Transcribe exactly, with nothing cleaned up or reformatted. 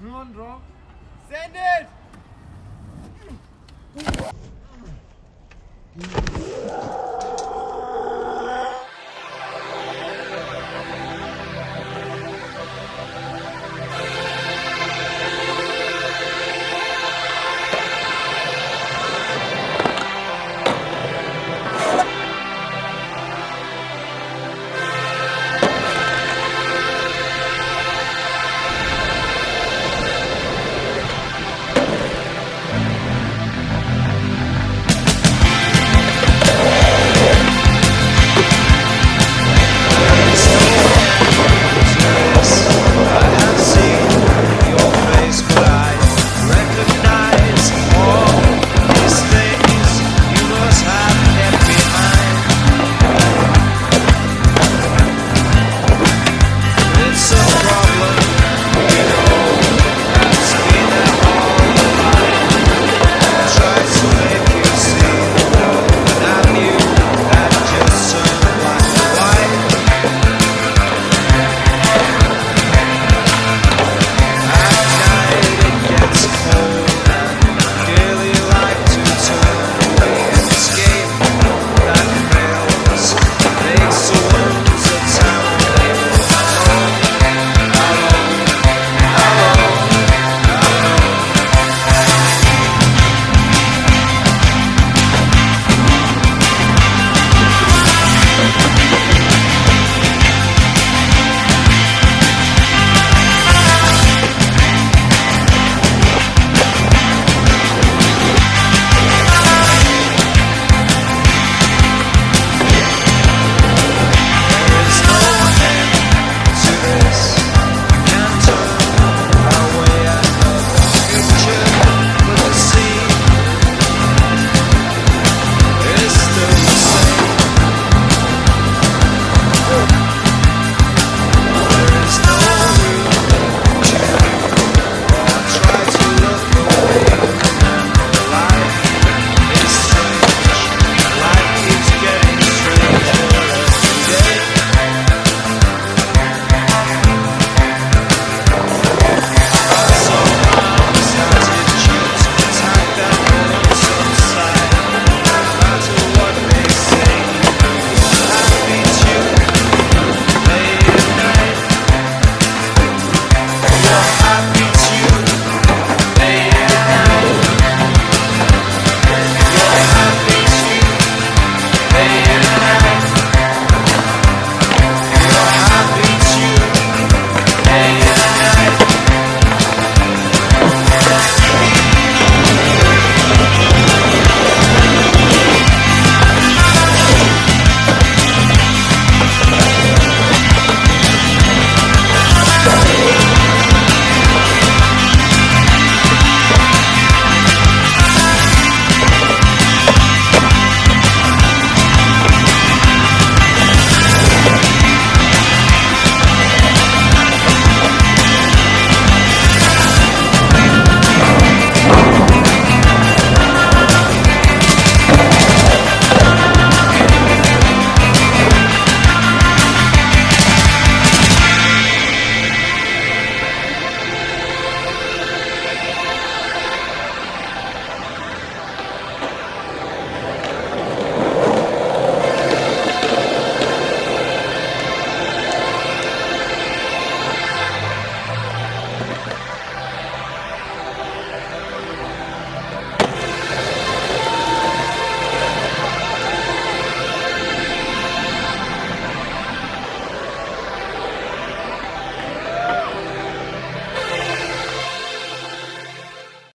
Through and wrong. Send it!